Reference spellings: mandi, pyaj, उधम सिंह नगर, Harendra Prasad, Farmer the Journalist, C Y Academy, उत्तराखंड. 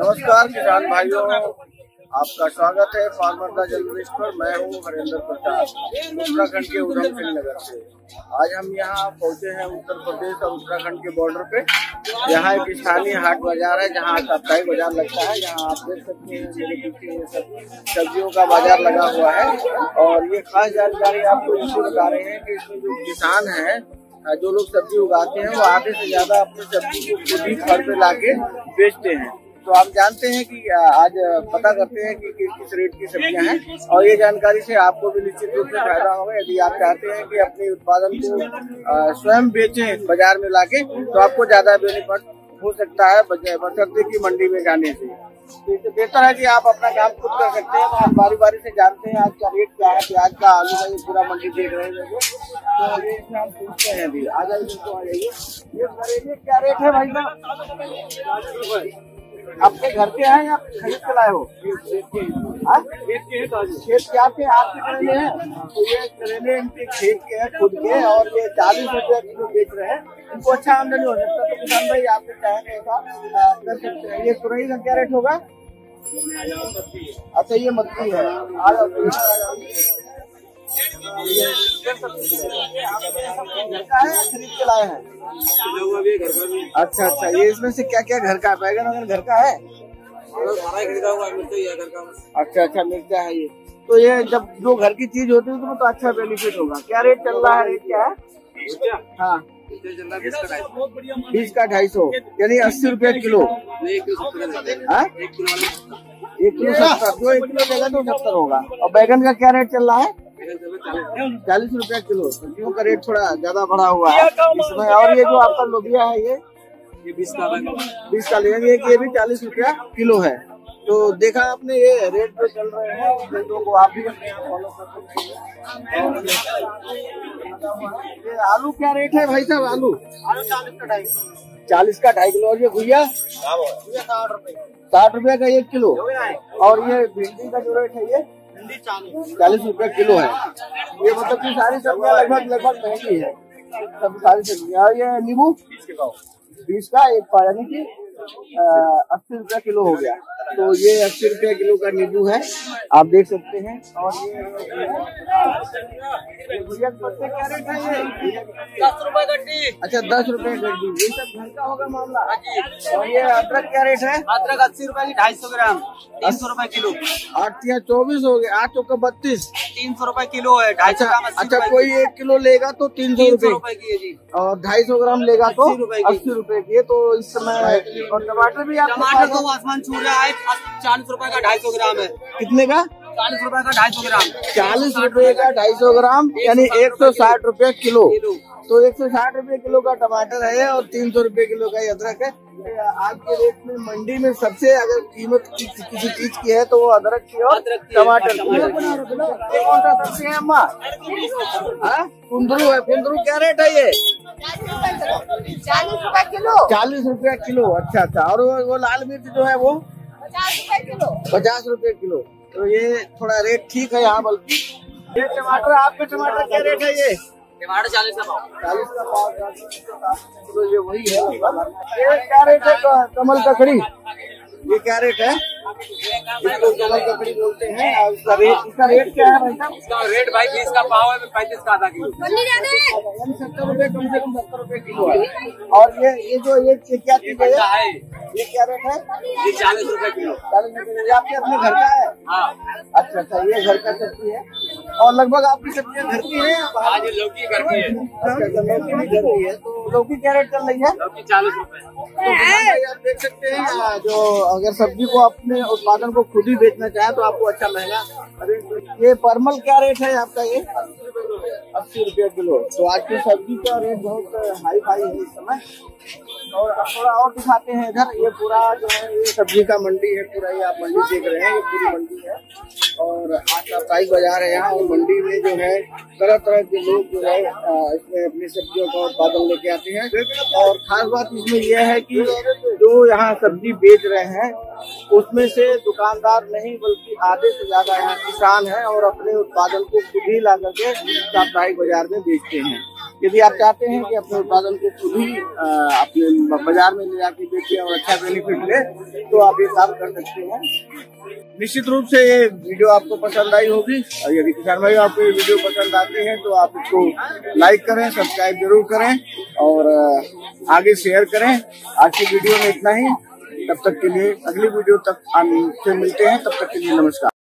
नमस्कार किसान भाइयों, आपका स्वागत है फार्मर द जर्नलिस्ट पर। मैं हूं हरेंद्र प्रसाद, उत्तराखंड के उधम सिंह नगर से। आज हम यहां पहुंचे हैं उत्तर प्रदेश और उत्तराखंड के बॉर्डर पे। यहां एक स्थानीय हाट बाजार है जहां साप्ताहिक बाजार लगता है। यहां आप देख सकते हैं मेरे पीछे ये सब्जियों का बाजार लगा हुआ है। और ये खास जानकारी आपको इसलिए बता रहे हैं कि इसमें जो किसान है, जो लोग सब्जी उगाते हैं, वो आधे से ज्यादा अपनी सब्जी को खुद ही घर पे लाके बेचते हैं। तो आप जानते हैं कि आज पता करते हैं कि किस किस रेट की सब्जियां हैं, और ये जानकारी से आपको भी निश्चित रूप से फायदा होगा। यदि आप चाहते हैं कि अपने उत्पादन को स्वयं बेचें बाजार में लाके, तो आपको ज्यादा बेनिफिट हो सकता है बशर्ते की मंडी में जाने से। तो बेहतर है कि आप अपना काम खुद कर सकते हैं। आप बारी बारी से जानते हैं आज का रेट क्या है, प्याज का, आलू का, ये पूरा मंडी देख रहे हैं। तो ये इसमें हम पूछते हैं, अभी आ जाइए, इनको आ जाइए। ये करेले क्या रेट है भाई साहब? आपके घर के हैं या खरीद के लाए हो? खेत के आपके करेले हैं। तो ये करेले इनके खेत के हैं, खुद के, और ये 40 रुपए किलो बेच रहे हैं। इनको अच्छा आमदनी हो सकता है। तो किसान भाई आपके चाहेंगे ये तुरई का क्या रेट होगा? अच्छा, ये मक्की है। खरीद के लाए हैं? अच्छा, ये इसमें से क्या क्या घर का? बैगन वगैरह घर का है? अच्छा, मिर्चा है ये। तो ये जब जो घर की चीज होती है तो अच्छा बेनिफिट होगा। क्या रेट चल रहा है? रेट क्या है? हाँ, 20 का 250, यानी 80 रुपए किलो। 1 किलो 70 होगा। और बैगन का क्या रेट चल रहा है? 40 रुपए किलो। सब्जियों का रेट थोड़ा ज्यादा बढ़ा हुआ है इसमें। और ये जो आपका लोबिया है, ये 20 का लेंगे, ये भी 40 रुपया किलो है। तो देखा आपने, ये रेट पे चल रहे हैं। रेटों को आप भी फॉलो कर सकते हैं। आलू क्या रेट है भाई साहब? आलू 40 का 2.5 किलो। और ये गुइया 60 रुपए का 1 किलो। और ये भिंडी का जो रेट है, ये 40 रुपए किलो है। ये मतलब की सारी सब्जियां लगभग महंगी है, सब सारी सब्जियां। और ये नींबू 20 का 1 पाव, यानी की 80 रुपया किलो हो गया। तो ये 80 रुपया किलो का नींबू है, आप देख सकते हैं। और ये गुड़िया पत्ते क्या रेट है? ये 10 रुपए गड्डी। अच्छा, 10 रुपए गड्डी। ये सब घर का होगा मामला। और ये अदरक क्या रेट है? अदरक 80 रुपए की 250 ग्राम, 300 रुपए किलो। 8 या 24 हो गए, 8 चौका 32, 300 रुपए किलो है। 250 ग्राम। अच्छा, कोई 1 किलो लेगा तो 300 रुपए की, और 250 ग्राम लेगा तो 80 रुपए की। तो इस समय और टमाटर भी, टमाटर तो आसमान छू रहा है। 40 रुपए का 250 ग्राम है। कितने का? 40 रुपए का 250 ग्राम। 40 रुपए का 250 ग्राम, यानी 160 रुपए किलो। तो 160 रुपए किलो का टमाटर है, और 300 रुपए किलो का अदरक है। आज के रेट में मंडी में सबसे अगर कीमत किसी चीज की है तो वो अदरक की और टमाटर की है। ये कौन सा सब्जी है अम्मा? कुंदरू है। कुंदरू क्या रेट है? ये 40 रुपए किलो। 40 रुपया किलो। अच्छा। और वो लाल मिर्च जो है वो 50 रुपए किलो। 50 रुपए किलो। तो ये थोड़ा रेट ठीक है यहाँ। बल्कि ये टमाटर, आपके टमाटर क्या रेट है? ये टमाटर 40 का 40 का। तो ये वही है। ये क्या रेट है? कमल ककड़ी, ये क्या रेट है? इसको कमल ककड़ी बोलते हैं। और इसका रेट क्या है भाई साहब? इसका रेट भाई 20 का पाव है, 35 का आधा किलो। 70 रुपए, कम से कम 70 रुपए किलो है। और ये जो ये क्या चीज है? ये क्या रेट है? ये 40 रुपए किलो। 40 रुपए। आपके अपने घर का है? हाँ। अच्छा, ये घर का सब्जी है। और लगभग आपकी सब्जियाँ घर की है? आज लौकी घर की है। अच्छा, लौकी भी घर की है। तो लौकी क्या रेट चल रही है? लौकी 40 रुपए। आप देख सकते हैं, जो अगर सब्जी को अपने उत्पादन को खुद ही बेचना चाहे तो आपको अच्छा महंगा। ये परमल क्या रेट है आपका? ये 80 रुपया किलो। तो आज की सब्जी का रेट बहुत हाई फाई है इस समय। और थोड़ा और दिखाते हैं इधर। ये पूरा जो है ये सब्जी का मंडी है, पूरा ये आप मंडी देख रहे हैं। ये पूरी मंडी है, और आज साप्ताहिक बाजार है यहाँ। और मंडी में जो है तरह तरह के लोग जो है इसमें अपनी सब्जियों का उत्पादन लेके आते हैं। और खास बात इसमें यह है कि जो यहाँ सब्जी बेच रहे हैं उसमें से दुकानदार नहीं बल्कि आधे से ज्यादा यहाँ किसान है, और अपने उत्पादन को खुद ही ला करके साप्ताहिक बाजार में बेचते हैं। यदि आप चाहते हैं कि अपने उत्पादन को खुद ही अपने बाजार में ले जाके बेचें और अच्छा बेनिफिट ले, तो आप ये काम कर सकते हैं। निश्चित रूप से ये वीडियो आपको पसंद आई होगी, और यदि किसान भाई आपको ये वीडियो पसंद आती है तो आप इसको लाइक करें, सब्सक्राइब जरूर करें और आगे शेयर करें। आज की वीडियो में इतना ही, तब तक के लिए अगली वीडियो तक हम फिर मिलते हैं, तब तक के लिए नमस्कार।